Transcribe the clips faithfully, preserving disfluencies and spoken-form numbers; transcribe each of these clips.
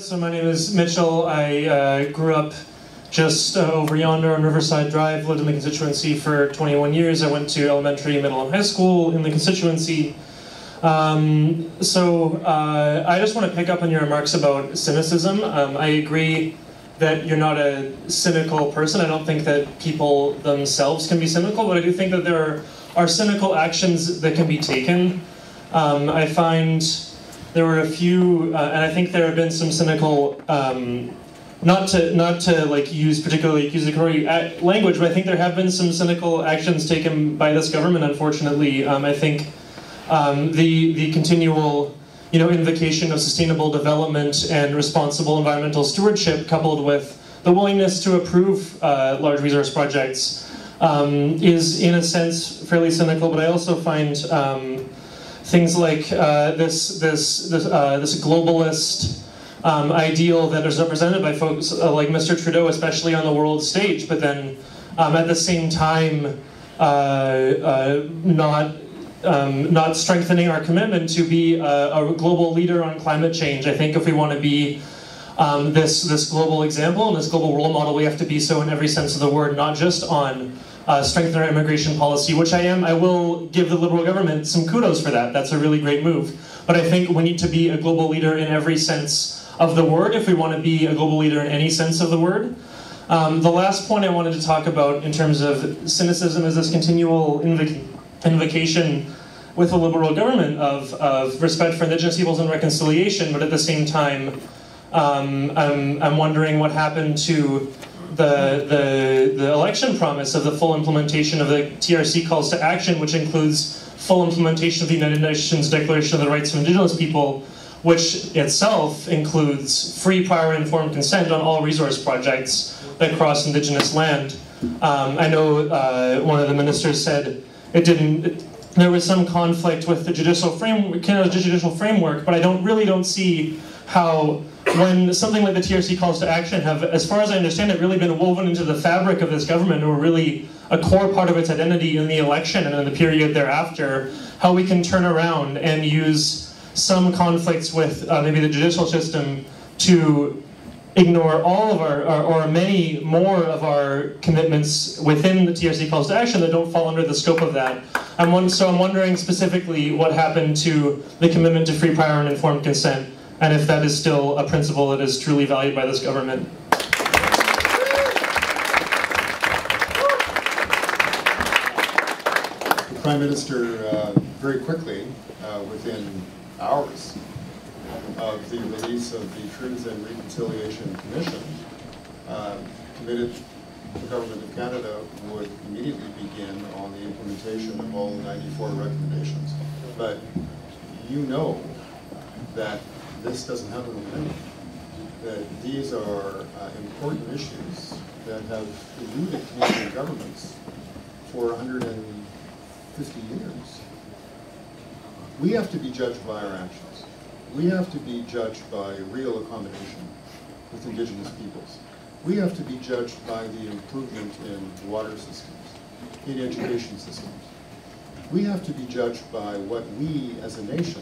So my name is Mitchell. I uh, grew up just uh, over yonder on Riverside Drive, lived in the constituency for twenty-one years. I went to elementary, middle, and high school in the constituency. Um, so uh, I just want to pick up on your remarks about cynicism. Um, I agree that you're not a cynical person. I don't think that people themselves can be cynical, but I do think that there are, are cynical actions that can be taken. Um, I find there were a few, uh, and I think there have been some cynical, um, not to not to like use particularly accusatory language, but I think there have been some cynical actions taken by this government. Unfortunately, um, I think um, the the continual, you know, invocation of sustainable development and responsible environmental stewardship, coupled with the willingness to approve uh, large resource projects, um, is in a sense fairly cynical. But I also find um, things like uh, this this this, uh, this globalist um, ideal that is represented by folks uh, like Mister Trudeau, especially on the world stage, but then um, at the same time uh, uh, not um, not strengthening our commitment to be a, a global leader on climate change. I think if we want to be um, this this global example and this global role model, we have to be so in every sense of the word, not just on Uh, strengthen our immigration policy, which I am. I will give the Liberal government some kudos for that. That's a really great move. But I think we need to be a global leader in every sense of the word if we want to be a global leader in any sense of the word. Um, the last point I wanted to talk about in terms of cynicism is this continual invoc invocation with the Liberal government of, of respect for Indigenous peoples and reconciliation, but at the same time, um, I'm, I'm wondering what happened to The, the, the election promise of the full implementation of the T R C calls to action, which includes full implementation of the United Nations Declaration of the Rights of Indigenous People, which itself includes free, prior, informed consent on all resource projects that cross Indigenous land. Um, I know uh, one of the ministers said it didn't. It, there was some conflict with the judicial framework, Canada's judicial framework, but I don't really don't see how, when something like the T R C calls to action have, as far as I understand it, really been woven into the fabric of this government, or really a core part of its identity in the election and in the period thereafter, how we can turn around and use some conflicts with uh, maybe the judicial system to ignore all of our, or, or many more of our commitments within the T R C calls to action that don't fall under the scope of that. I'm one, so I'm wondering specifically what happened to the commitment to free, prior, and informed consent, and if that is still a principle that is truly valued by this government. The Prime Minister, uh, very quickly, uh, within hours of the release of the Truth and Reconciliation Commission, uh, committed the Government of Canada would immediately begin on the implementation of all ninety-four recommendations. But you know that this doesn't happen overnight. That these are uh, important issues that have eluded Canadian governments for one hundred fifty years. We have to be judged by our actions. We have to be judged by real accommodation with Indigenous peoples. We have to be judged by the improvement in water systems, in education systems. We have to be judged by what we as a nation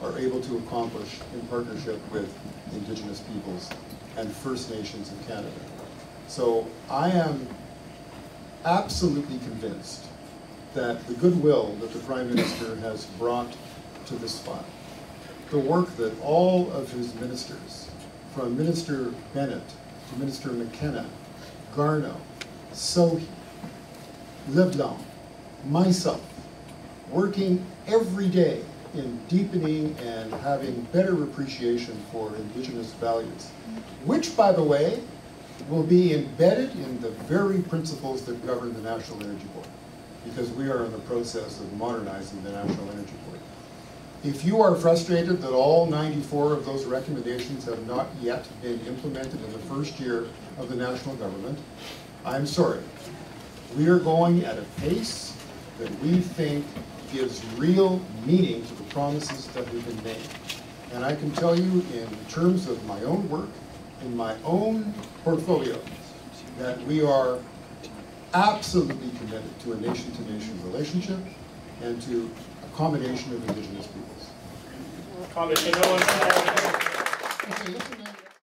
are able to accomplish in partnership with Indigenous peoples and First Nations in Canada. So I am absolutely convinced that the goodwill that the Prime Minister has brought to this file, the work that all of his ministers, from Minister Bennett to Minister McKenna, Garneau, Sohi, Leblanc, myself, working every day in deepening and having better appreciation for Indigenous values, which, by the way, will be embedded in the very principles that govern the National Energy Board, because we are in the process of modernizing the National Energy Board. If you are frustrated that all ninety-four of those recommendations have not yet been implemented in the first year of the national government, I'm sorry. We are going at a pace that we think gives real meaning to the promises that have been made. And I can tell you, in terms of my own work, in my own portfolio, that we are absolutely committed to a nation-to-nation relationship and to accommodation of Indigenous peoples.